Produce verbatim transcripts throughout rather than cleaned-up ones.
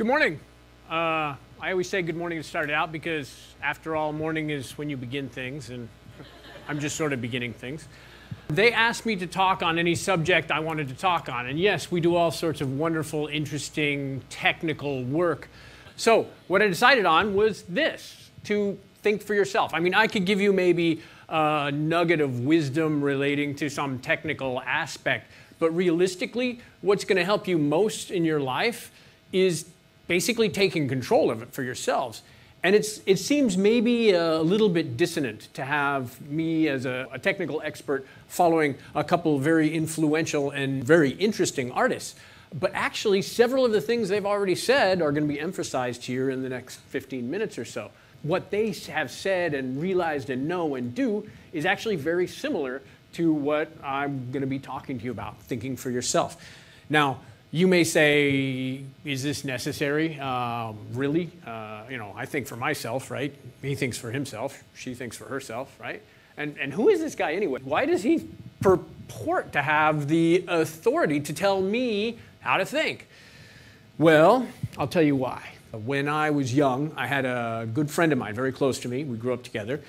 Good morning. Uh, I always say good morning to start it out because, after all, morning is when you begin things, and I'm just sort of beginning things. They asked me to talk on any subject I wanted to talk on, and yes, we do all sorts of wonderful, interesting, technical work. So what I decided on was this, to think for yourself. I mean, I could give you maybe a nugget of wisdom relating to some technical aspect, but realistically, what's going to help you most in your life is basically taking control of it for yourselves. And it's, it seems maybe a little bit dissonant to have me as a, a technical expert following a couple very influential and very interesting artists. But actually, several of the things they've already said are going to be emphasized here in the next fifteen minutes or so. What they have said and realized and know and do is actually very similar to what I'm going to be talking to you about, thinking for yourself. Now, you may say, is this necessary? Uh, really? Uh, you know, I think for myself, right? He thinks for himself. She thinks for herself, right? And, and who is this guy anyway? Why does he purport to have the authority to tell me how to think? Well, I'll tell you why. When I was young, I had a good friend of mine, very close to me. We grew up together.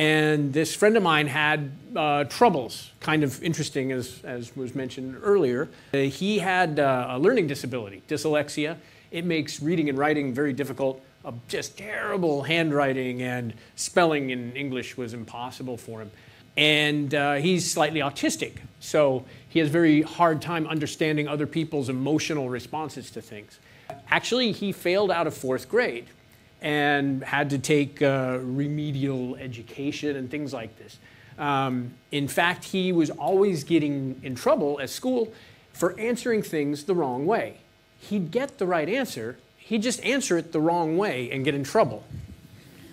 And this friend of mine had uh, troubles, kind of interesting as, as was mentioned earlier. Uh, he had uh, a learning disability, dyslexia. It makes reading and writing very difficult, uh, just terrible handwriting, and spelling in English was impossible for him. And uh, he's slightly autistic, so he has a very hard time understanding other people's emotional responses to things. Actually, he failed out of fourth grade and had to take uh, remedial education and things like this. Um, in fact, he was always getting in trouble at school for answering things the wrong way. He'd get the right answer, he'd just answer it the wrong way and get in trouble.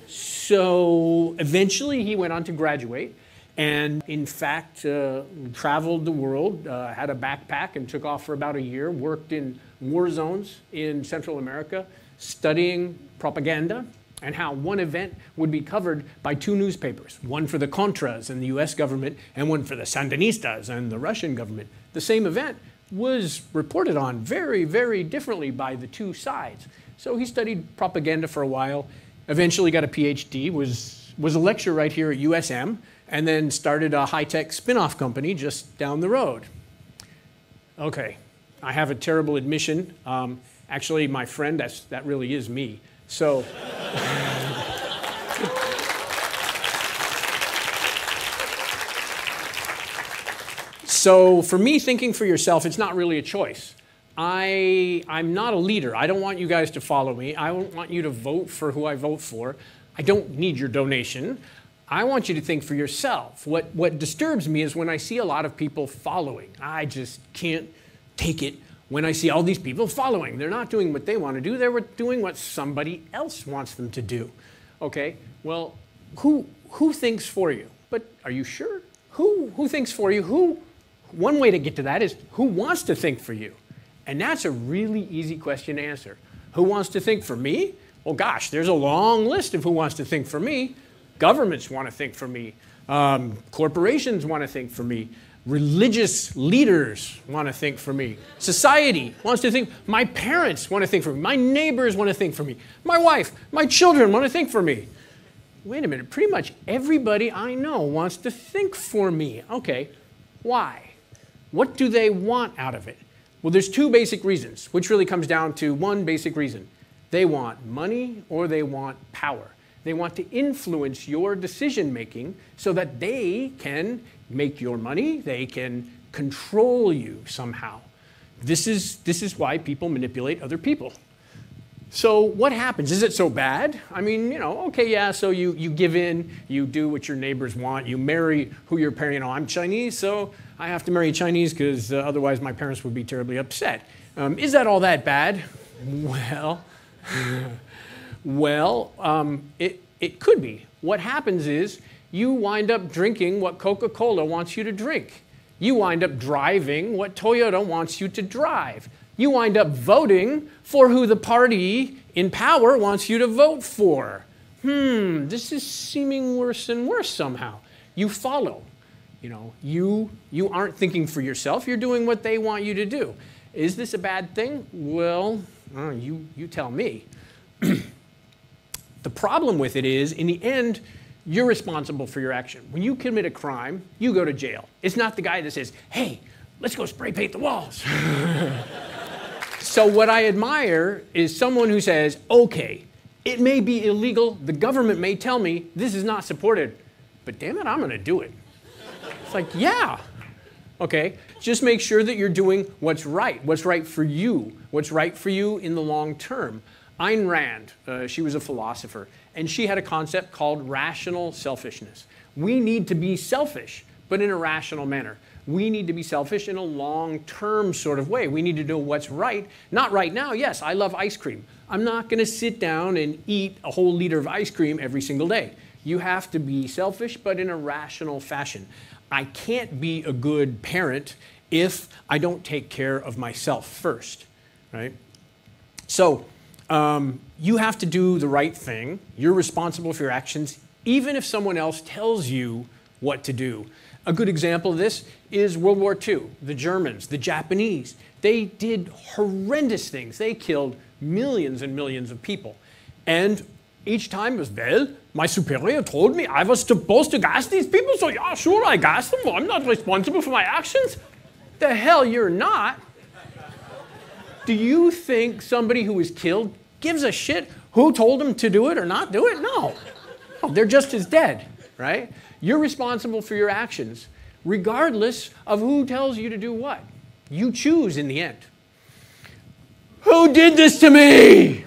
So eventually he went on to graduate and, in fact, uh, traveled the world, uh, had a backpack and took off for about a year, worked in war zones in Central America, studying propaganda and how one event would be covered by two newspapers, one for the Contras and the U S government and one for the Sandinistas and the Russian government. The same event was reported on very, very differently by the two sides. So he studied propaganda for a while, eventually got a P H D, was, was a lecturer right here at U S M, and then started a high-tech spin-off company just down the road. Okay, I have a terrible admission. Um, Actually, my friend, that's, that really is me. So, so for me, thinking for yourself, it's not really a choice. I, I'm not a leader. I don't want you guys to follow me. I don't want you to vote for who I vote for. I don't need your donation. I want you to think for yourself. What, what disturbs me is when I see a lot of people following. I just can't take it. When I see all these people following, they're not doing what they want to do, they're doing what somebody else wants them to do. Okay, well, who, who thinks for you? But are you sure? Who, who thinks for you? Who? One way to get to that is, who wants to think for you? And that's a really easy question to answer. Who wants to think for me? Well, gosh, there's a long list of who wants to think for me. Governments want to think for me. Um, corporations want to think for me. Religious leaders want to think for me. Society wants to think. My parents want to think for me. My neighbors want to think for me. My wife, my children want to think for me. Wait a minute, pretty much everybody I know wants to think for me. Okay, why? What do they want out of it? Well, there's two basic reasons, which really comes down to one basic reason. They want money or they want power. They want to influence your decision-making so that they can make your money, they can control you somehow. This is, this is why people manipulate other people. So what happens? Is it so bad? I mean, you know, okay, yeah, so you, you give in, you do what your neighbors want, you marry who your parents, you know, I'm Chinese, so I have to marry Chinese because uh, otherwise my parents would be terribly upset. Um, is that all that bad? Well... Well, um, it, it could be. What happens is you wind up drinking what Coca-Cola wants you to drink. You wind up driving what Toyota wants you to drive. You wind up voting for who the party in power wants you to vote for. Hmm, this is seeming worse and worse somehow. You follow. You know, you, you aren't thinking for yourself. You're doing what they want you to do. Is this a bad thing? Well, Oh, you, you tell me. The problem with it is, in the end, you're responsible for your action. When you commit a crime, you go to jail. It's not the guy that says, hey, let's go spray paint the walls. So what I admire is someone who says, okay, it may be illegal, the government may tell me this is not supported, but damn it, I'm gonna do it. It's like, yeah, okay. Just make sure that you're doing what's right, what's right for you, what's right for you in the long term. Ayn Rand, uh, she was a philosopher, and she had a concept called rational selfishness. We need to be selfish, but in a rational manner. We need to be selfish in a long-term sort of way. We need to do what's right. Not right now, yes, I love ice cream. I'm not gonna sit down and eat a whole liter of ice cream every single day. You have to be selfish, but in a rational fashion. I can't be a good parent if I don't take care of myself first, right? So um, you have to do the right thing. You're responsible for your actions, even if someone else tells you what to do. A good example of this is World War Two, the Germans, the Japanese. They did horrendous things. They killed millions and millions of people. And each time it was, well, my superior told me I was supposed to gas these people, so yeah, sure, I gassed them. I'm not responsible for my actions. The hell you're not. Do you think somebody who was killed gives a shit who told them to do it or not do it? No. No, they're just as dead, right? You're responsible for your actions, regardless of who tells you to do what. You choose in the end. Who did this to me?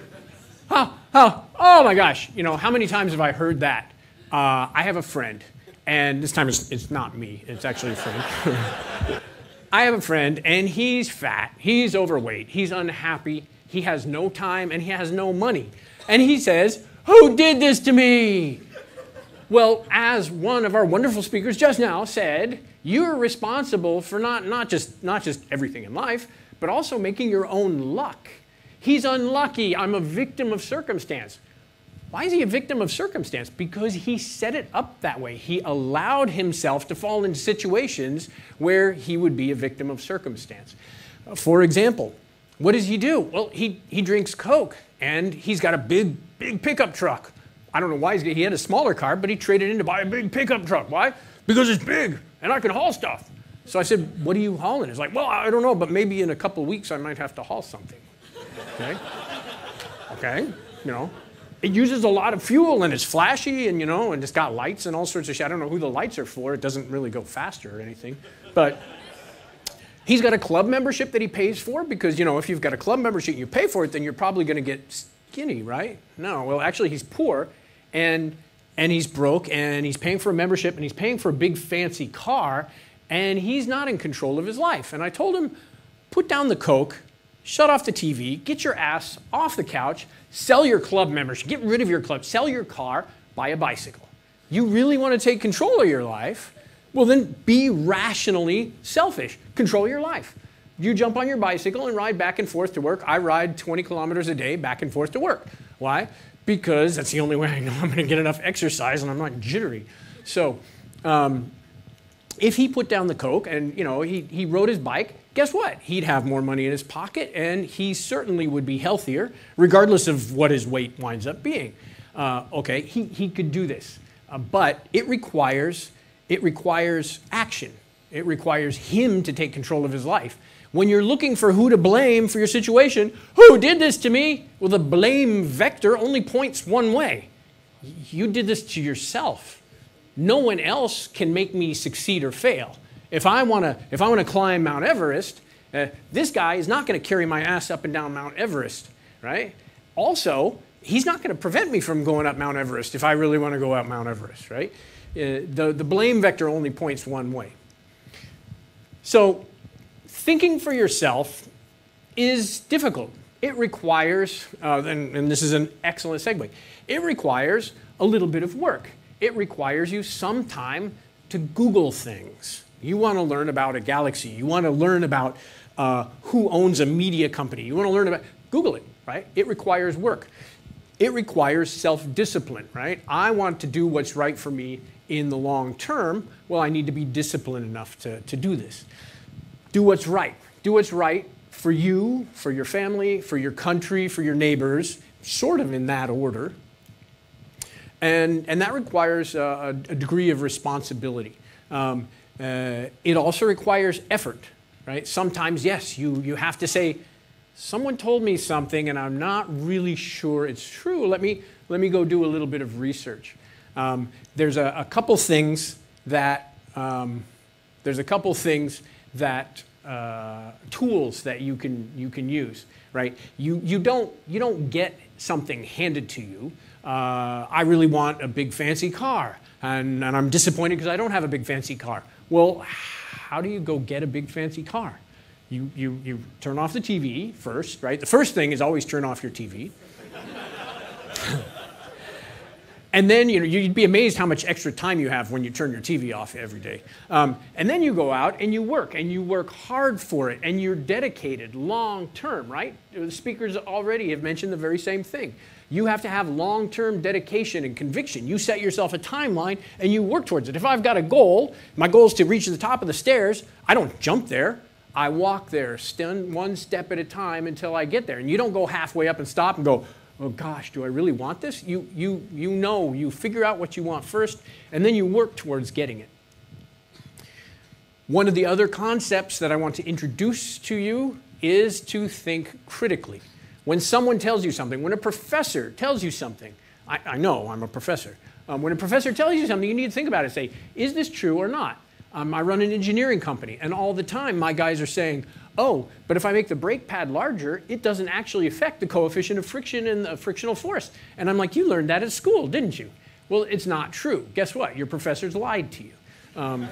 Oh, oh, oh my gosh. You know, how many times have I heard that? Uh, I have a friend, and this time it's, it's not me. It's actually a friend. I have a friend, and he's fat. He's overweight. He's unhappy. He has no time, and he has no money. And he says, who did this to me? Well, as one of our wonderful speakers just now said, you're responsible for not, not, just, not just everything in life, but also making your own luck. He's unlucky. I'm a victim of circumstance. Why is he a victim of circumstance? Because he set it up that way. He allowed himself to fall into situations where he would be a victim of circumstance. For example, what does he do? Well, he, he drinks Coke, and he's got a big, big pickup truck. I don't know why he's, he had a smaller car, but he traded in to buy a big pickup truck. Why? Because it's big, and I can haul stuff. So I said, what are you hauling? He's like, well, I don't know, but maybe in a couple of weeks I might have to haul something. Okay? Okay, you know. It uses a lot of fuel, and it's flashy, and you know, and it's got lights and all sorts of shit. I don't know who the lights are for. It doesn't really go faster or anything. But he's got a club membership that he pays for because, you know, if you've got a club membership and you pay for it, then you're probably going to get skinny, right? No, well, actually, he's poor. And, and he's broke, and he's paying for a membership, and he's paying for a big fancy car, and he's not in control of his life. And I told him, put down the Coke, shut off the T V, get your ass off the couch, sell your club membership, get rid of your club, sell your car, buy a bicycle. You really want to take control of your life? Well, then be rationally selfish. Control your life. You jump on your bicycle and ride back and forth to work. I ride twenty kilometers a day back and forth to work. Why? Because that's the only way I know I'm going to get enough exercise and I'm not jittery. So um, if he put down the Coke and you know he, he rode his bike, guess what? He'd have more money in his pocket, and he certainly would be healthier, regardless of what his weight winds up being. Uh, okay, he, he could do this. Uh, but it requires, it requires action. It requires him to take control of his life. When you're looking for who to blame for your situation, who did this to me? Well, the blame vector only points one way. You did this to yourself. No one else can make me succeed or fail. If I want to, if I want to climb Mount Everest, uh, this guy is not going to carry my ass up and down Mount Everest, right? Also, he's not going to prevent me from going up Mount Everest if I really want to go up Mount Everest, right? Uh, the, the blame vector only points one way. So thinking for yourself is difficult. It requires, uh, and, and this is an excellent segue, it requires a little bit of work. It requires you some time to Google things. You want to learn about a galaxy. You want to learn about uh, who owns a media company. You want to learn about, Google it, right? It requires work. It requires self-discipline, right? I want to do what's right for me in the long term. Well, I need to be disciplined enough to, to do this. Do what's right. Do what's right for you, for your family, for your country, for your neighbors, sort of in that order. And, and that requires a, a degree of responsibility. Um, uh, it also requires effort, right? Sometimes, yes, you, you have to say, someone told me something and I'm not really sure it's true. Let me, let me go do a little bit of research. Um, there's a, a couple things that, um, there's a couple things that, uh, tools that you can, you can use, right? You, you, don't, you don't get something handed to you. Uh, I really want a big fancy car, and, and I'm disappointed because I don't have a big fancy car. Well, how do you go get a big fancy car? You, you, you turn off the T V first, right? The first thing is always turn off your T V. And then you know, you'd be amazed how much extra time you have when you turn your T V off every day. Um, and then you go out and you work, and you work hard for it, and you're dedicated long term, right? The speakers already have mentioned the very same thing. You have to have long-term dedication and conviction. You set yourself a timeline and you work towards it. If I've got a goal, my goal is to reach the top of the stairs, I don't jump there. I walk there st- one step at a time until I get there. And you don't go halfway up and stop and go, oh gosh, do I really want this? You, you, you know, you figure out what you want first and then you work towards getting it. One of the other concepts that I want to introduce to you is to think critically. When someone tells you something, when a professor tells you something, I, I know I'm a professor. Um, when a professor tells you something, you need to think about it. Say, is this true or not? Um, I run an engineering company, and all the time my guys are saying, oh, but if I make the brake pad larger, it doesn't actually affect the coefficient of friction and the frictional force. And I'm like, you learned that at school, didn't you? Well, it's not true. Guess what? Your professors lied to you. Um,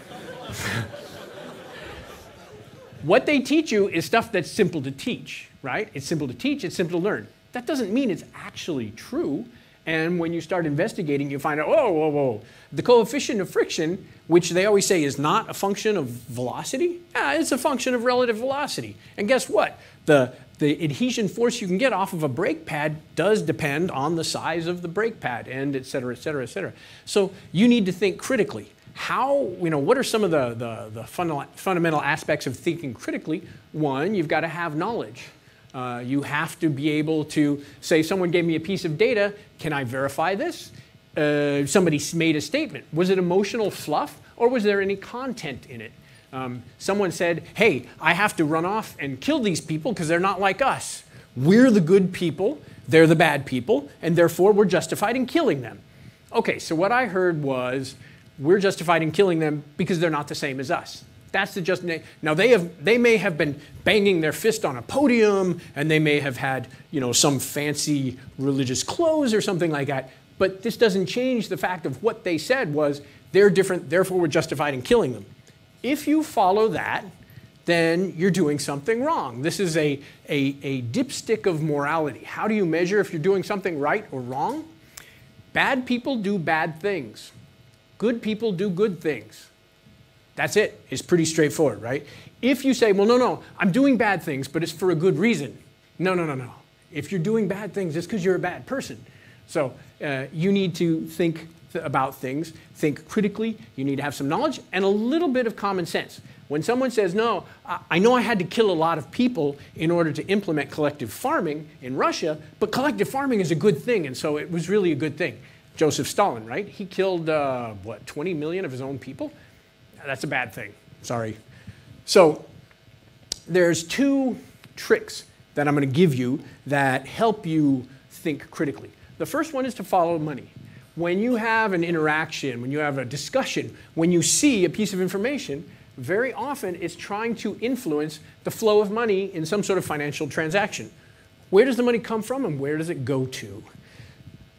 What they teach you is stuff that's simple to teach, right? It's simple to teach, it's simple to learn. That doesn't mean it's actually true. And when you start investigating, you find out, oh, whoa, whoa. The coefficient of friction, which they always say is not a function of velocity, yeah, it's a function of relative velocity. And guess what? The, the adhesion force you can get off of a brake pad does depend on the size of the brake pad, and et cetera, et cetera, et cetera. So you need to think critically. How, you know, what are some of the, the, the funda- fundamental aspects of thinking critically? One, you've got to have knowledge. Uh, you have to be able to say, someone gave me a piece of data, can I verify this? Uh, somebody made a statement. Was it emotional fluff or was there any content in it? Um, someone said, hey, I have to run off and kill these people because they're not like us. We're the good people, they're the bad people, and therefore we're justified in killing them. Okay, so what I heard was, we're justified in killing them because they're not the same as us. That's the just now they have they may have been banging their fist on a podium and they may have had, you know, some fancy religious clothes or something like that, but this doesn't change the fact of what they said was they're different, therefore we're justified in killing them. If you follow that, then you're doing something wrong. This is a a, a dipstick of morality. How do you measure if you're doing something right or wrong? Bad people do bad things. Good people do good things. That's it. It's pretty straightforward, right? If you say, well, no, no, I'm doing bad things, but it's for a good reason. No, no, no, no. If you're doing bad things, it's because you're a bad person. So uh, you need to think th- about things, think critically. You need to have some knowledge and a little bit of common sense. When someone says, no, I, I know I had to kill a lot of people in order to implement collective farming in Russia, but collective farming is a good thing, and so it was really a good thing. Joseph Stalin, right? He killed, uh, what, twenty million of his own people? That's a bad thing. Sorry. So there's two tricks that I'm going to give you that help you think critically. The first one is to follow money. When you have an interaction, when you have a discussion, when you see a piece of information, very often it's trying to influence the flow of money in some sort of financial transaction. Where does the money come from and where does it go to?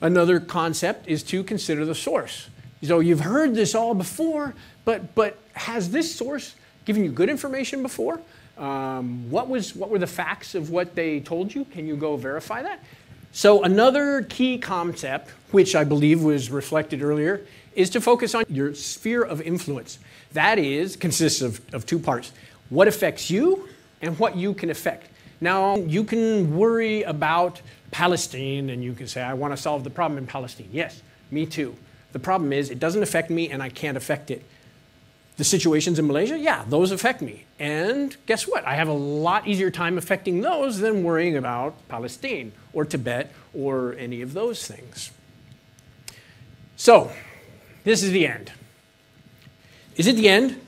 Another concept is to consider the source. So you've heard this all before, but, but has this source given you good information before? Um, what was, what were the facts of what they told you? Can you go verify that? So another key concept, which I believe was reflected earlier, is to focus on your sphere of influence. That is, consists of, of two parts. What affects you and what you can affect. Now, you can worry about Palestine and you can say, I want to solve the problem in Palestine. Yes, me too. The problem is it doesn't affect me and I can't affect it. The situations in Malaysia, yeah, those affect me. And guess what? I have a lot easier time affecting those than worrying about Palestine or Tibet or any of those things. So, this is the end. Is it the end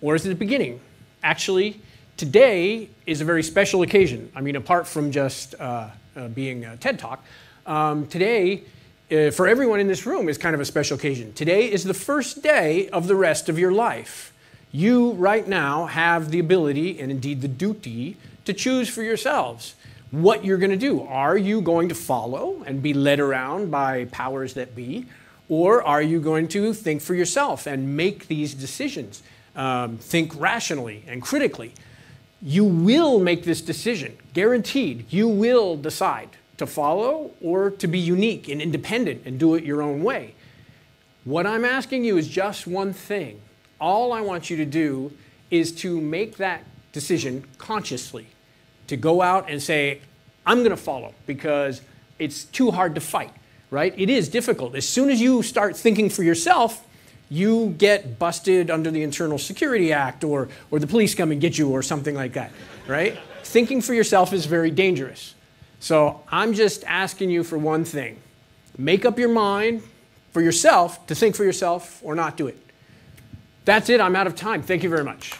or is it the beginning? Actually, today is a very special occasion. I mean, apart from just uh, uh, being a TED Talk, um, today, uh, for everyone in this room, is kind of a special occasion. Today is the first day of the rest of your life. You, right now, have the ability, and indeed the duty, to choose for yourselves what you're going to do. Are you going to follow and be led around by powers that be? Or are you going to think for yourself and make these decisions? Um, think rationally and critically. You will make this decision, guaranteed. You will decide to follow or to be unique and independent and do it your own way. What I'm asking you is just one thing. All I want you to do is to make that decision consciously, to go out and say, I'm going to follow because it's too hard to fight. Right? It is difficult. As soon as you start thinking for yourself, you get busted under the Internal Security Act or, or the police come and get you or something like that, right? Thinking for yourself is very dangerous. So I'm just asking you for one thing. Make up your mind for yourself to think for yourself or not do it. That's it. I'm out of time. Thank you very much.